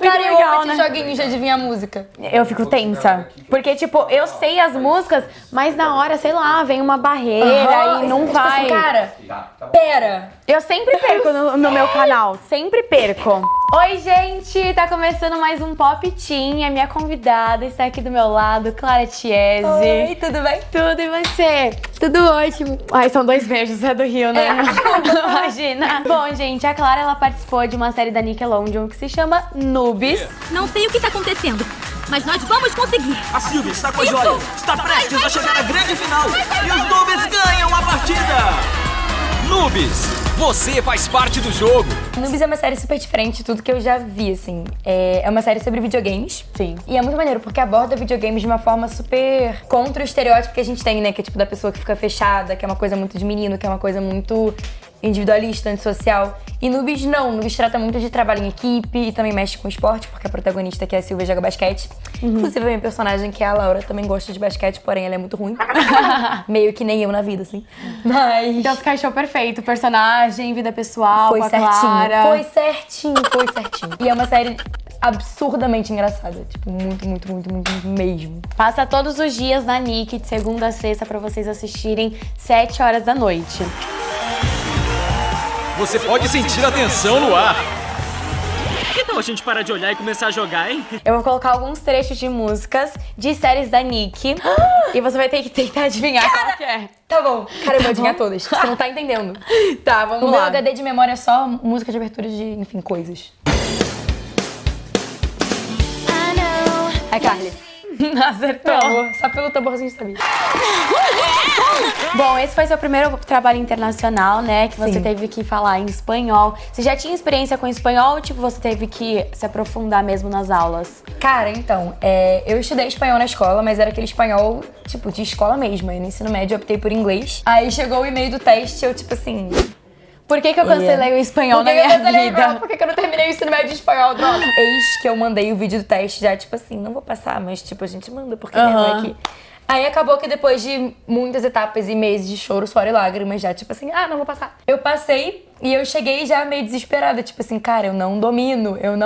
Cara, eu amo esse joguinho de adivinhar música. Eu fico tensa. Porque, tipo, eu sei as músicas, mas na hora, sei lá, vem uma barreira e não vai. Cara, pera. Eu sempre perco no meu canal. Sempre perco. Oi, gente! Tá começando mais um Pop Team. A minha convidada está aqui do meu lado, Clara Tiezzi. Oi, tudo bem? Tudo, e você? Tudo ótimo. Ai, são dois beijos, é do Rio, né? Imagina. Bom, gente, a Clara, ela participou de uma série da Nickelodeon que se chama Noobees. Não sei o que tá acontecendo, mas nós vamos conseguir. A Silvia está com a joia, está prestes a chegar à grande final. E os Noobees ganham a partida. Noobees, você faz parte do jogo. Noobees é uma série super diferente de tudo que eu já vi, assim. É uma série sobre videogames. Sim. E é muito maneiro, porque aborda videogames de uma forma super contra o estereótipo que a gente tem, né? Que é tipo da pessoa que fica fechada, que é uma coisa muito de menino, que é uma coisa muito individualista, antissocial. E Noobees não, Noobees trata muito de trabalho em equipe e também mexe com esporte, porque a protagonista, que é a Silvia, joga basquete. Inclusive a minha personagem, que é a Laura, também gosta de basquete, porém ela é muito ruim. Meio que nem eu na vida, assim. Mas... então se encaixou perfeito, personagem, vida pessoal, foi certinho, Clara. Foi certinho, foi certinho. E é uma série absurdamente engraçada, tipo, muito, muito, muito, muito mesmo. Passa todos os dias na Nicky, de segunda a sexta, pra vocês assistirem 7 horas da noite. Você pode sentir a tensão no ar. Então a gente para de olhar e começar a jogar, hein? Eu vou colocar alguns trechos de músicas de séries da Nicky. E você vai ter que tentar adivinhar qual que é. Tá bom. Cara, eu vou adivinhar todas. Você não tá entendendo. Tá, vamos lá. O meu HD de memória é só música de abertura de, enfim, coisas. É Carly. Acertou. Não, só pelo tamborzinho sabia. Bom, esse foi seu primeiro trabalho internacional, né? Que você teve que falar em espanhol. Você já tinha experiência com espanhol ou, tipo, você teve que se aprofundar mesmo nas aulas? Cara, então, eu estudei espanhol na escola, mas era aquele espanhol, tipo, de escola mesmo. E no ensino médio eu optei por inglês. Aí chegou o e-mail do teste, eu, tipo assim... por que que eu cancelei o espanhol na minha vida? Por que que eu não terminei o ensino médio de espanhol? Eis que eu mandei o vídeo do teste já, tipo assim, não vou passar, mas tipo, a gente manda, porque não é aqui. Aí acabou que depois de muitas etapas e meses de choro, suor e lágrimas já, tipo assim, ah, não vou passar. Eu passei e eu cheguei já meio desesperada, tipo assim, cara, eu não domino, meu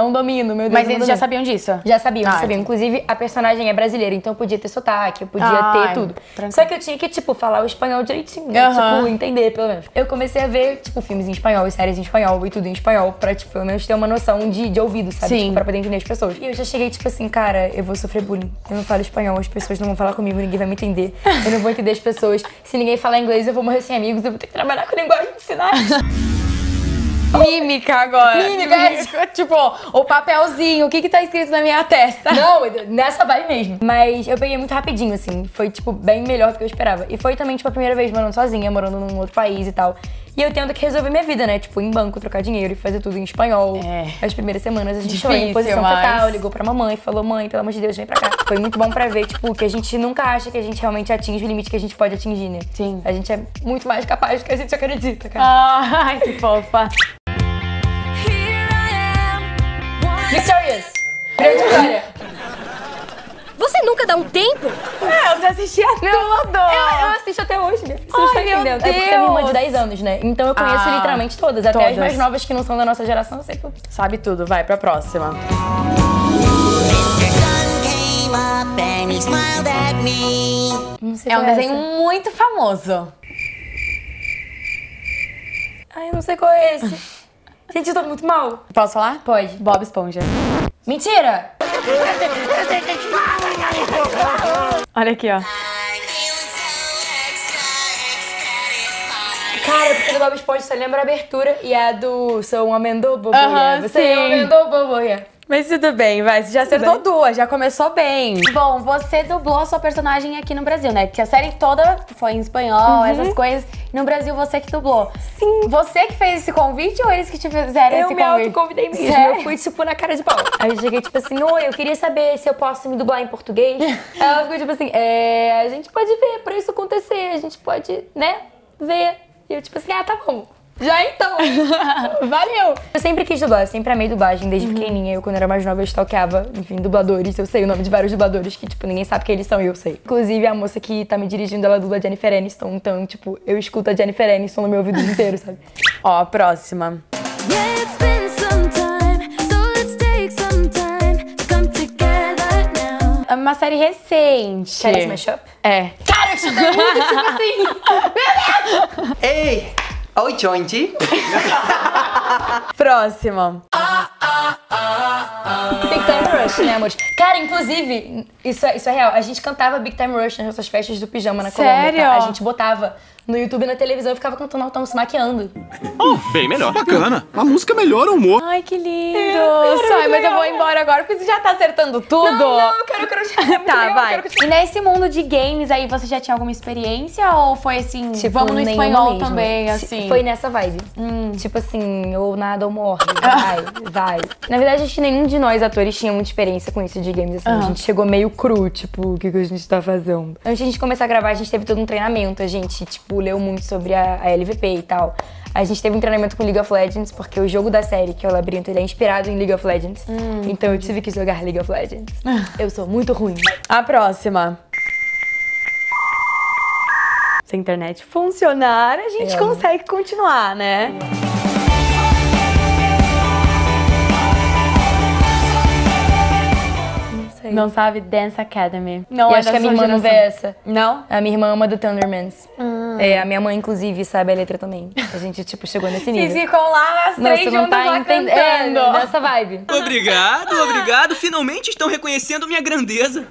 Deus. Mas eles já sabiam disso? Já sabiam, já sabiam. Inclusive, a personagem é brasileira, então eu podia ter sotaque, eu podia ter tudo. Tranquilo. Só que eu tinha que, tipo, falar o espanhol direitinho, né? Tipo, entender, pelo menos. Eu comecei a ver, tipo, filmes em espanhol, séries em espanhol e tudo em espanhol, pra, tipo, pelo menos ter uma noção de ouvido, sabe? Sim. Tipo, pra poder entender as pessoas. E eu já cheguei, tipo assim, cara, eu vou sofrer bullying. Eu não falo espanhol, as pessoas não vão falar comigo, ninguém vai me entender. Eu não vou entender as pessoas. Se ninguém falar inglês, eu vou morrer sem amigos, eu vou ter que trabalhar com linguagem de sinais. Mímica agora. Mímica. Tipo, o papelzinho, o que que tá escrito na minha testa? Não, nessa vai mesmo. Mas eu peguei muito rapidinho, assim. Foi, tipo, bem melhor do que eu esperava. E foi também, tipo, a primeira vez morando sozinha, morando num outro país e tal. E eu tendo que resolver minha vida, né? Tipo, em banco, trocar dinheiro e fazer tudo em espanhol. É. As primeiras semanas a gente foi em posição fetal, ligou pra mamãe, falou, mãe, pelo amor de Deus, vem pra cá. Foi muito bom pra ver, tipo, que a gente nunca acha que a gente realmente atinge o limite que a gente pode atingir, né? Sim. A gente é muito mais capaz do que a gente acredita, cara. Ai, que fofa. Victorious! Grande vitória! Você nunca dá um tempo? É, você assistia tudo! Eu assisto até hoje, né? Vocês estão entendendo? É porque eu tenho uma irmã de 10 anos, né? Então eu conheço literalmente todas. Até as mais novas que não são da nossa geração, eu sei tudo. Sabe tudo, vai pra próxima. É um desenho muito famoso. Ai, eu não sei qual é esse. Gente, eu tô muito mal. Posso falar? Pode. Bob Esponja. Mentira! Olha aqui, ó. Cara, porque do Bob Esponja só lembra a abertura e a do Sou um Amendô Bobo. Você é um Amendô Bobo. Mas tudo bem, vai. Você já acertou duas, já começou bem. Bom, você dublou a sua personagem aqui no Brasil, né? Porque a série toda foi em espanhol, essas coisas. No Brasil, você que dublou. Sim. Você que fez esse convite ou eles que te fizeram esse convite? Eu me autoconvidei mesmo. Sério? Eu fui, tipo, na cara de pau. Aí eu cheguei, tipo assim, oi, eu queria saber se eu posso me dublar em português. Aí ela ficou, tipo assim, a gente pode ver pra isso acontecer, a gente pode, né, ver. E eu, tipo assim, tá bom. Já então! Valeu! Eu sempre quis dublar, eu sempre amei dublagem desde pequenininha. Eu, quando era mais nova, eu stalkeava, enfim, dubladores. Eu sei o nome de vários dubladores que, tipo, ninguém sabe quem eles são e eu sei. Inclusive, a moça que tá me dirigindo, ela dubla Jennifer Aniston. Então, tipo, eu escuto a Jennifer Aniston no meu ouvido inteiro, sabe? Ó, próxima. uma série recente. Quer mashup? É. Cara, eu te dei muito, tipo assim. Ei! Oi, Jonty. Próximo. Big Time Rush, né, amor? Cara, inclusive, isso é real. A gente cantava Big Time Rush nas nossas festas do pijama na Colômbia. Sério? Tá? A gente botava no YouTube e na televisão e ficava cantando, tava se maquiando. Oh, bem melhor. Bacana. A música melhora o humor. Ai, que lindo. Sai, mas eu vou embora agora porque você já tá acertando tudo. Não, eu quero. Tá, vai. E nesse mundo de games aí, você já tinha alguma experiência? Ou foi assim, tipo, vamos no espanhol também, assim? Foi nessa vibe. Tipo assim, ou nada ou morre. Vai. Na verdade, acho que nenhum de nós atores tinha muita experiência com isso de games, assim. A gente chegou meio cru, tipo, o que a gente tá fazendo? Antes de a gente começar a gravar, a gente teve todo um treinamento, a gente, tipo, leu muito sobre a LVP e tal. A gente teve um treinamento com League of Legends, porque o jogo da série, que é o Labirinto, ele é inspirado em League of Legends. Então eu tive que jogar League of Legends. Eu sou muito ruim. A próxima. Se a internet funcionar, a gente consegue continuar, né? Não sabe? Dance Academy. Não, eu acho que a minha irmã não vê essa. Não? A minha irmã ama do Thundermans. É, a minha mãe, inclusive, sabe a letra também. A gente, tipo, chegou nesse nível. E ficam lá nas três juntas lá cantando. É, nessa vibe. Obrigado. Finalmente estão reconhecendo minha grandeza.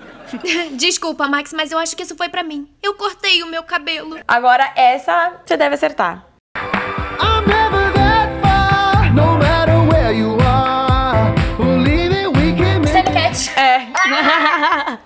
Desculpa, Max, mas eu acho que isso foi pra mim. Eu cortei o meu cabelo. Agora, essa você deve acertar.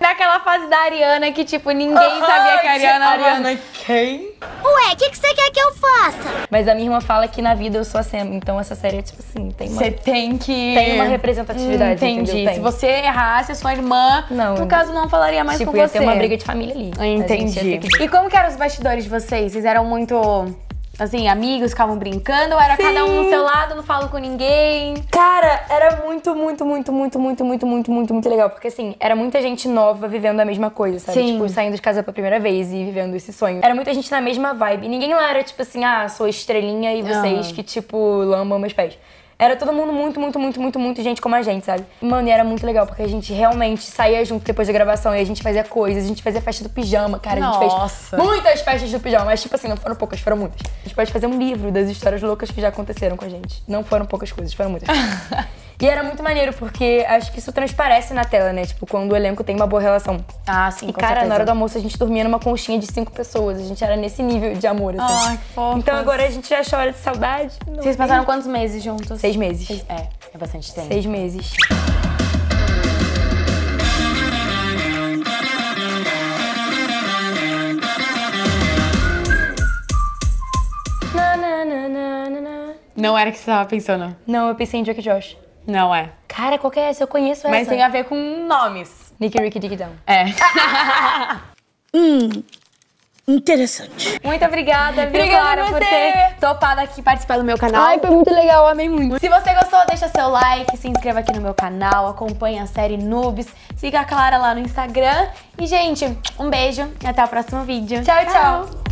Naquela fase da Ariana que, tipo, ninguém sabia que a Ariana... Ariana quem? Ué, o que você quer que eu faça? Mas a minha irmã fala que na vida eu sou a Sam, então essa série é tipo assim, tem uma... Você tem que... Tem uma representatividade, entendi. Entendeu? Se você errasse a sua irmã, no caso não falaria mais tipo, com você. Tipo, ia ter uma briga de família ali. Entendi. Que... E como que eram os bastidores de vocês? Vocês eram muito... Assim, amigos ficavam brincando ou era cada um no seu lado, não falo com ninguém? Cara, era muito legal. Porque assim, era muita gente nova vivendo a mesma coisa, sabe? Sim. Tipo, saindo de casa pela primeira vez e vivendo esse sonho. Era muita gente na mesma vibe. Ninguém lá era tipo assim, ah, sou estrelinha e vocês que tipo, lambam meus pés. Era todo mundo muito gente como a gente, sabe? Mano, e era muito legal, porque a gente realmente saía junto depois da gravação e a gente fazia coisas, a gente fazia festa do pijama, cara. Nossa. A gente fez muitas festas do pijama, mas tipo assim, não foram poucas, foram muitas. A gente pode fazer um livro das histórias loucas que já aconteceram com a gente. Não foram poucas coisas, foram muitas. E era muito maneiro, porque acho que isso transparece na tela, né? Tipo, quando o elenco tem uma boa relação. Ah, sim, com certeza. Na hora do almoço, a gente dormia numa conchinha de 5 pessoas. A gente era nesse nível de amor, assim. Ai, que fofo. Então agora a gente já chora de saudade. Vocês passaram quantos meses juntos? 6 meses. É bastante tempo. 6 meses. Não era que você tava pensando. Não, eu pensei em Drake Josh. Não é. Cara, qual que é essa? Eu conheço essa. Mas tem a ver com nomes. Nicky, Ricky, Dicky, Dom. É. Interessante. Muito obrigada, Clara, por ter topado aqui participar do meu canal. Ai, foi muito legal, amei muito. Se você gostou, deixa seu like, se inscreva aqui no meu canal, acompanha a série Noobees, siga a Clara lá no Instagram. E, gente, um beijo e até o próximo vídeo. Tchau, tchau.